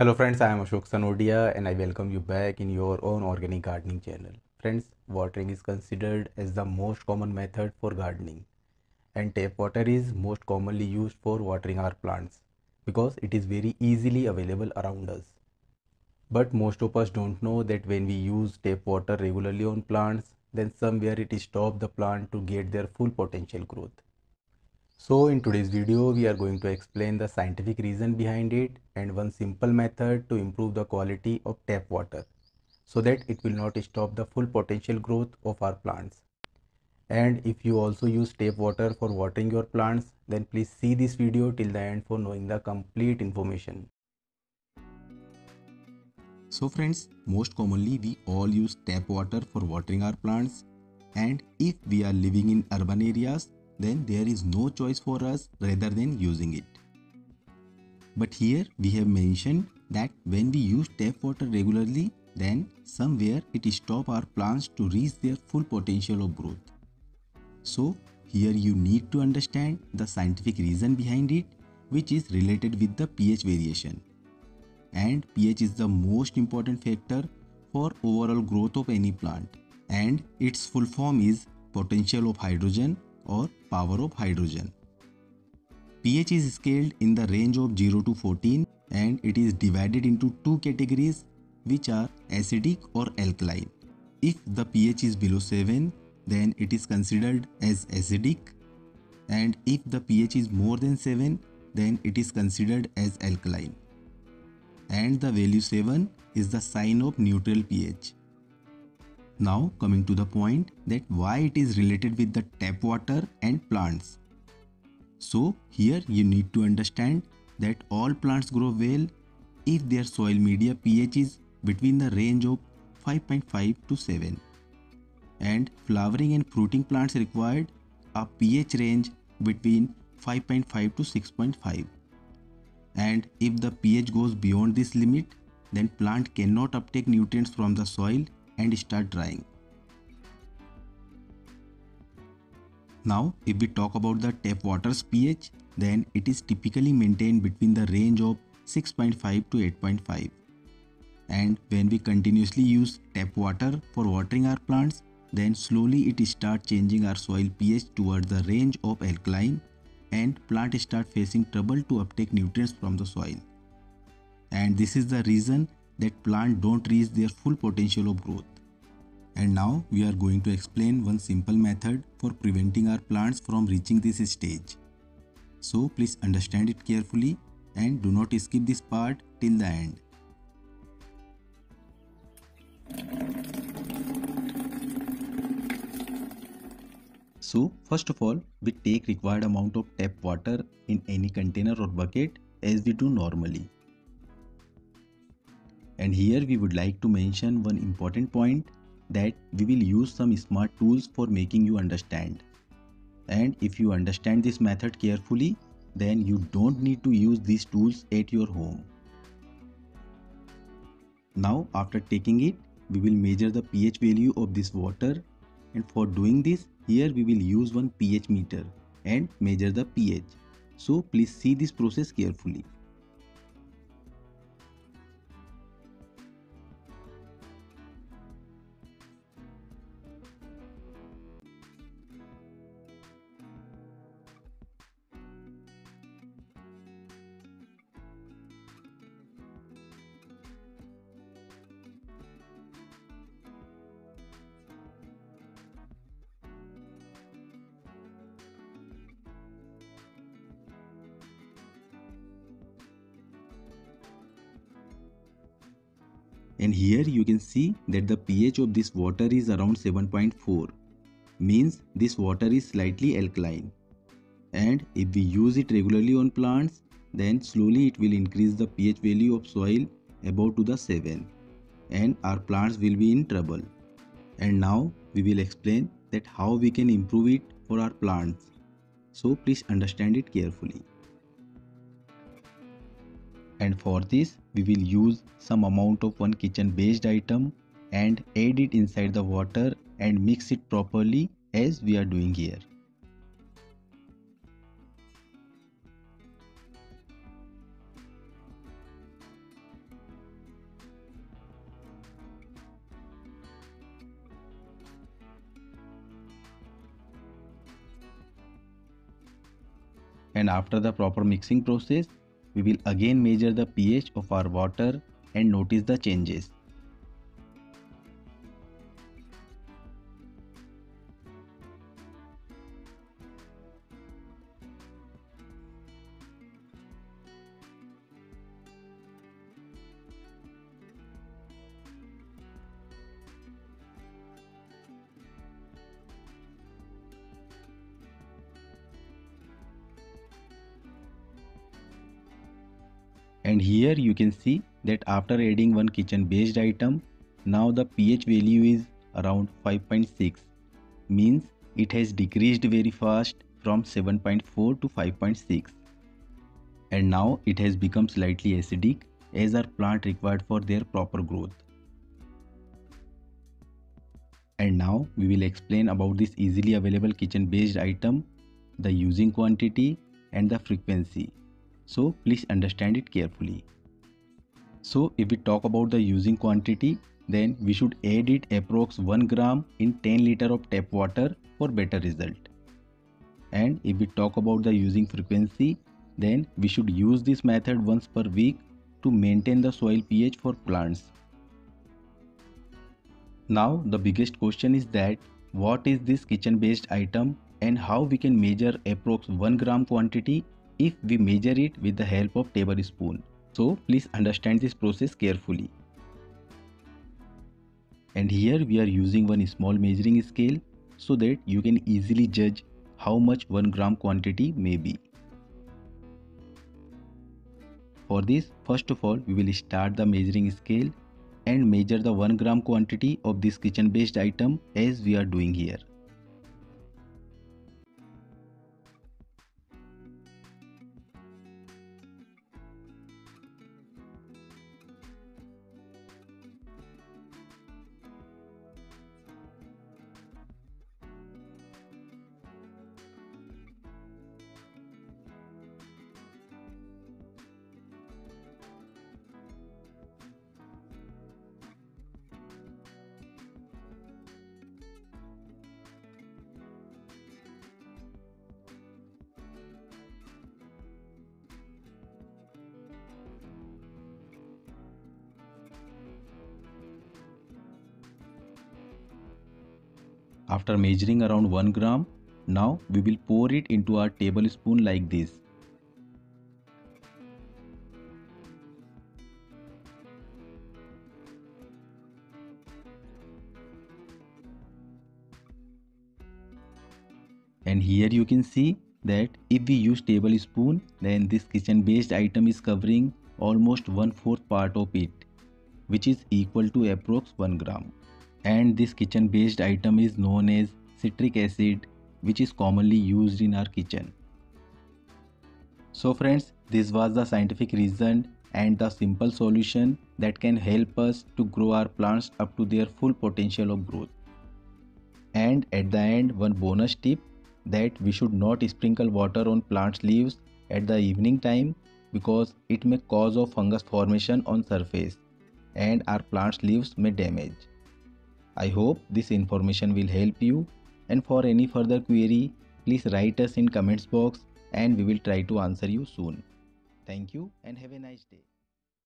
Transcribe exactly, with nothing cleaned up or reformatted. Hello friends, I am Ashok Sanodia and I welcome you back in your own organic gardening channel. Friends, watering is considered as the most common method for gardening and tap water is most commonly used for watering our plants because it is very easily available around us. But most of us don't know that when we use tap water regularly on plants, then somewhere it stops the plant to get their full potential growth. So in today's video, we are going to explain the scientific reason behind it and one simple method to improve the quality of tap water so that it will not stop the full potential growth of our plants. And if you also use tap water for watering your plants, then please see this video till the end for knowing the complete information. So friends, most commonly we all use tap water for watering our plants, and if we are living in urban areas, then there is no choice for us rather than using it. But here we have mentioned that when we use tap water regularly, then somewhere it stops our plants to reach their full potential of growth. So here you need to understand the scientific reason behind it, which is related with the pH variation. And pH is the most important factor for overall growth of any plant, and its full form is potential of hydrogen or power of hydrogen. pH is scaled in the range of zero to fourteen and it is divided into two categories, which are acidic or alkaline. If the pH is below seven, then it is considered as acidic, and if the pH is more than seven, then it is considered as alkaline. And the value seven is the sign of neutral pH. Now coming to the point that why it is related with the tap water and plants. So here you need to understand that all plants grow well if their soil media pH is between the range of five point five to seven, and flowering and fruiting plants required a pH range between five point five to six point five, and if the pH goes beyond this limit, then plant cannot uptake nutrients from the soil and start drying. Now if we talk about the tap water's pH, then it is typically maintained between the range of six point five to eight point five, and when we continuously use tap water for watering our plants, then slowly it starts changing our soil pH towards the range of alkaline, and plant start facing trouble to uptake nutrients from the soil. And this is the reason that plant don't reach their full potential of growth. And now we are going to explain one simple method for preventing our plants from reaching this stage. So please understand it carefully and do not skip this part till the end. So first of all, we take required amount of tap water in any container or bucket as we do normally. And here we would like to mention one important point, that we will use some smart tools for making you understand. And if you understand this method carefully, then you don't need to use these tools at your home. Now after taking it, we will measure the pH value of this water, and for doing this, here we will use one pH meter and measure the pH. So please see this process carefully. And here you can see that the pH of this water is around seven point four, means this water is slightly alkaline, and if we use it regularly on plants, then slowly it will increase the pH value of soil above to the seven, and our plants will be in trouble. And now we will explain that how we can improve it for our plants. So please understand it carefully. And for this, we will use some amount of one kitchen based item and add it inside the water and mix it properly as we are doing here. and after the proper mixing process, we will again measure the pH of our water and notice the changes. And here you can see that after adding one kitchen based item, now the pH value is around five point six, means it has decreased very fast from seven point four to five point six, and now it has become slightly acidic as our plant required for their proper growth. And now we will explain about this easily available kitchen based item, the using quantity and the frequency. So please understand it carefully. So if we talk about the using quantity, then we should add it approx one gram in ten liter of tap water for better result. And if we talk about the using frequency, then we should use this method once per week to maintain the soil pH for plants. Now the biggest question is that what is this kitchen based item and how we can measure approx one gram quantity if we measure it with the help of tablespoon. So please understand this process carefully. And here we are using one small measuring scale so that you can easily judge how much one gram quantity may be. For this, first of all, we will start the measuring scale and measure the one gram quantity of this kitchen based item as we are doing here. After measuring around one gram, now we will pour it into our tablespoon like this. And here you can see that if we use tablespoon, then this kitchen based item is covering almost one fourth part of it, which is equal to approx one gram. And this kitchen based item is known as citric acid, which is commonly used in our kitchen. So friends, this was the scientific reason and the simple solution that can help us to grow our plants up to their full potential of growth. And at the end, one bonus tip, that we should not sprinkle water on plants leaves at the evening time because it may cause of fungus formation on surface and our plants leaves may damage. I hope this information will help you, and for any further query, please write us in comments box and we will try to answer you soon. Thank you and have a nice day.